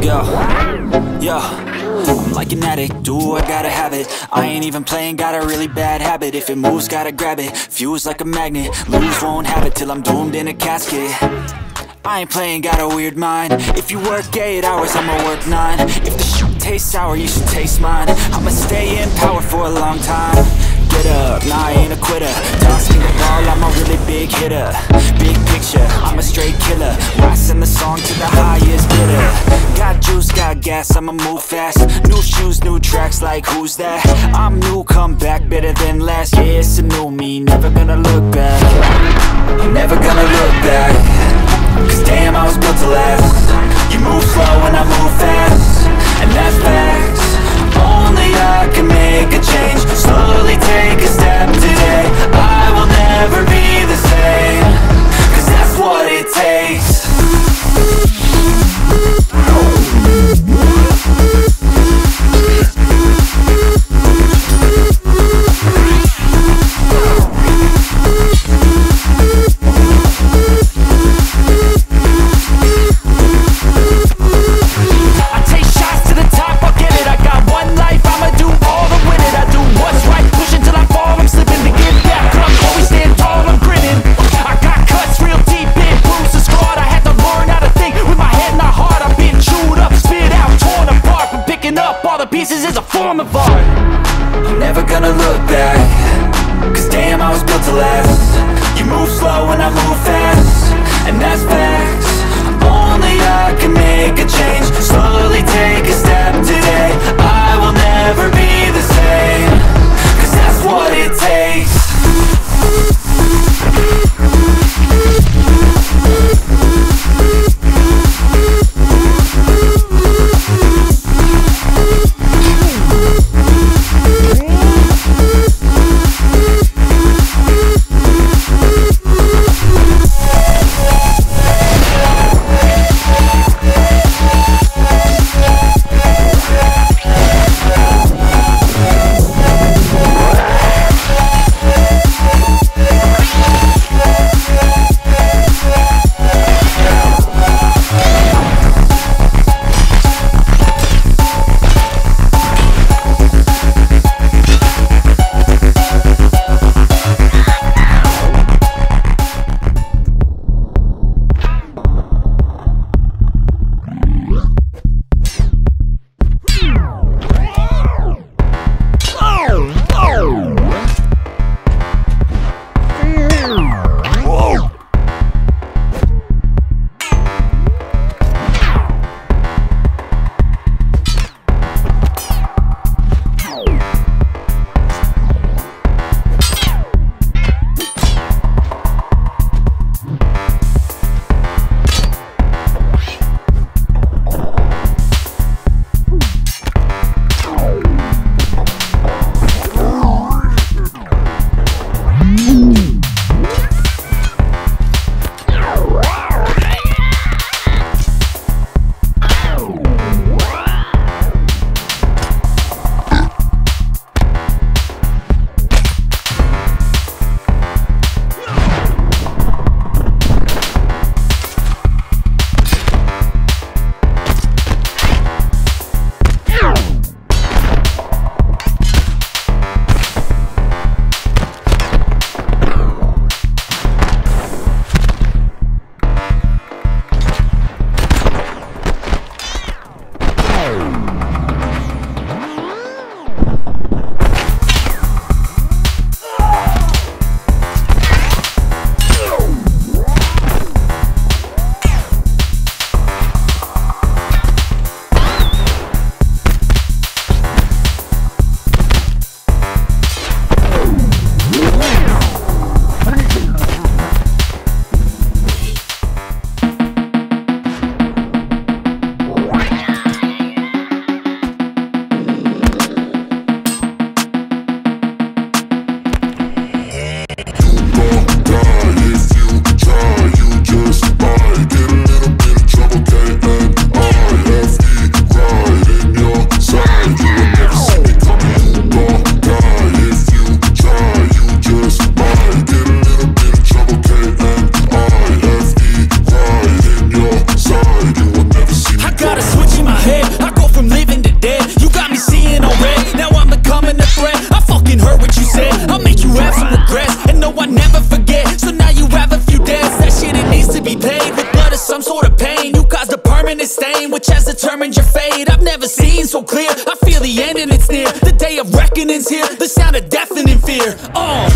let's go. Yeah. I'm like an addict, do I gotta have it. I ain't even playing, got a really bad habit. If it moves, gotta grab it, fuse like a magnet. Lose, won't have it till I'm doomed in a casket. I ain't playing, got a weird mind. If you work 8 hours, I'ma work 9. If the shit tastes sour, you should taste mine. I'ma stay in power for a long time. Get up, nah, I ain't a quitter. Tossing the ball, I'm a really big hitter. Big picture, I'm a straight killer. Rising the song to the highest bidder. Got juice, got gas, I'ma move fast. New shoes, new tracks, like who's that? I'm new, come back, better than last. Yeah, it's a new me, never gonna look back. I'm never gonna look back. Cause damn, I was built to last. You move slow and I move fast. And that's facts. Only I can make a change. Slowly take a step today. I will never be the same. Cause that's what it takes. I'm never gonna look back. Cause damn, I was built to last. You move slow and I move fast. And that's facts. Only I can make a change. Slowly take a step today. I will never be the same. Cause that's what it takes. Fire all!